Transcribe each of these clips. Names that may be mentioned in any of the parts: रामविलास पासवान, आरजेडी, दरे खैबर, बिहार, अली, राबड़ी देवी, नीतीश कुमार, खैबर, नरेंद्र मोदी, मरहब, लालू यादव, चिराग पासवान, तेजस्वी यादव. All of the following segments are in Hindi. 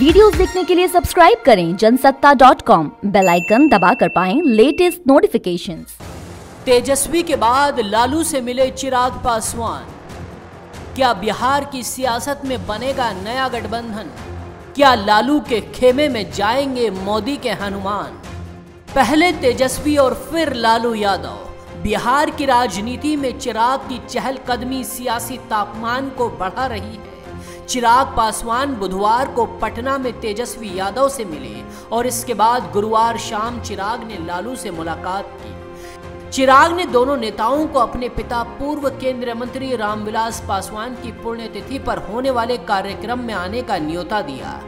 वीडियोस देखने के लिए सब्सक्राइब करें जनसत्ता.com, बेल आइकन दबा कर पाएं लेटेस्ट नोटिफिकेशंस। तेजस्वी के बाद लालू से मिले चिराग पासवान। क्या बिहार की सियासत में बनेगा नया गठबंधन? क्या लालू के खेमे में जाएंगे मोदी के हनुमान? पहले तेजस्वी और फिर लालू यादव। बिहार की राजनीति में चिराग की चहलकदमी सियासी तापमान को बढ़ा रही है। चिराग पासवान बुधवार को पटना में तेजस्वी यादव से मिले और इसके बाद गुरुवार शाम चिराग ने लालू से मुलाकात की। चिराग ने दोनों नेताओं को अपने पिता पूर्व केंद्रीय मंत्री रामविलास पासवान की पुण्यतिथि पर होने वाले कार्यक्रम में आने का न्योता दिया।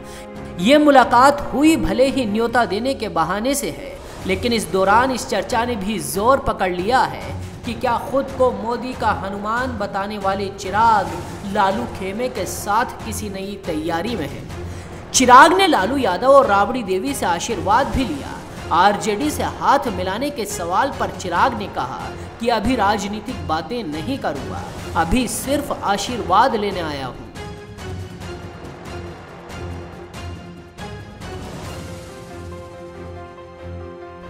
ये मुलाकात हुई भले ही न्योता देने के बहाने से है, लेकिन इस दौरान इस चर्चा ने भी जोर पकड़ लिया है कि क्या खुद को मोदी का हनुमान बताने वाले चिराग लालू खेमे के साथ किसी नई तैयारी में है। चिराग ने लालू यादव और राबड़ी देवी से आशीर्वाद भी लिया। आरजेडी से हाथ मिलाने के सवाल पर चिराग ने कहा कि अभी राजनीतिक बातें नहीं करूँगा, अभी सिर्फ आशीर्वाद लेने आया हूँ।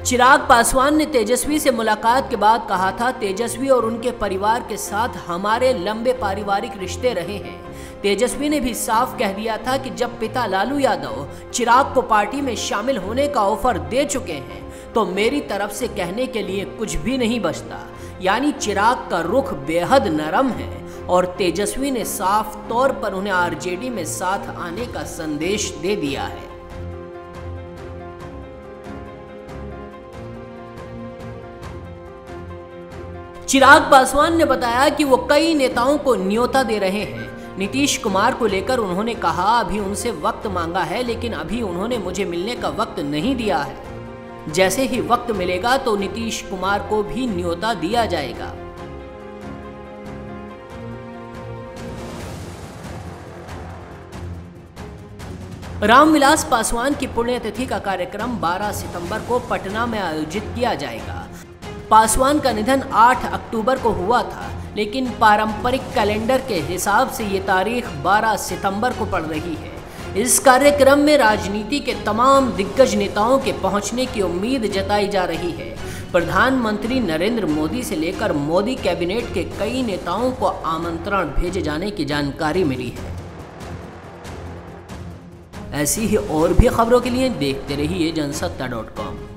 चिराग पासवान ने तेजस्वी से मुलाकात के बाद कहा था, तेजस्वी और उनके परिवार के साथ हमारे लंबे पारिवारिक रिश्ते रहे हैं। तेजस्वी ने भी साफ कह दिया था कि जब पिता लालू यादव चिराग को पार्टी में शामिल होने का ऑफर दे चुके हैं तो मेरी तरफ से कहने के लिए कुछ भी नहीं बचता। यानी चिराग का रुख बेहद नरम है और तेजस्वी ने साफ तौर पर उन्हें आरजेडी में साथ आने का संदेश दे दिया है। चिराग पासवान ने बताया कि वो कई नेताओं को न्योता दे रहे हैं। नीतीश कुमार को लेकर उन्होंने कहा, अभी उनसे वक्त मांगा है लेकिन अभी उन्होंने मुझे मिलने का वक्त नहीं दिया है। जैसे ही वक्त मिलेगा तो नीतीश कुमार को भी न्योता दिया जाएगा। रामविलास पासवान की पुण्यतिथि का कार्यक्रम 12 सितंबर को पटना में आयोजित किया जाएगा। पासवान का निधन 8 अक्टूबर को हुआ था, लेकिन पारंपरिक कैलेंडर के हिसाब से ये तारीख 12 सितंबर को पड़ रही है। इस कार्यक्रम में राजनीति के तमाम दिग्गज नेताओं के पहुंचने की उम्मीद जताई जा रही है। प्रधानमंत्री नरेंद्र मोदी से लेकर मोदी कैबिनेट के कई नेताओं को आमंत्रण भेजे जाने की जानकारी मिली है। ऐसी ही और भी खबरों के लिए देखते रहिए जनसत्ता.com।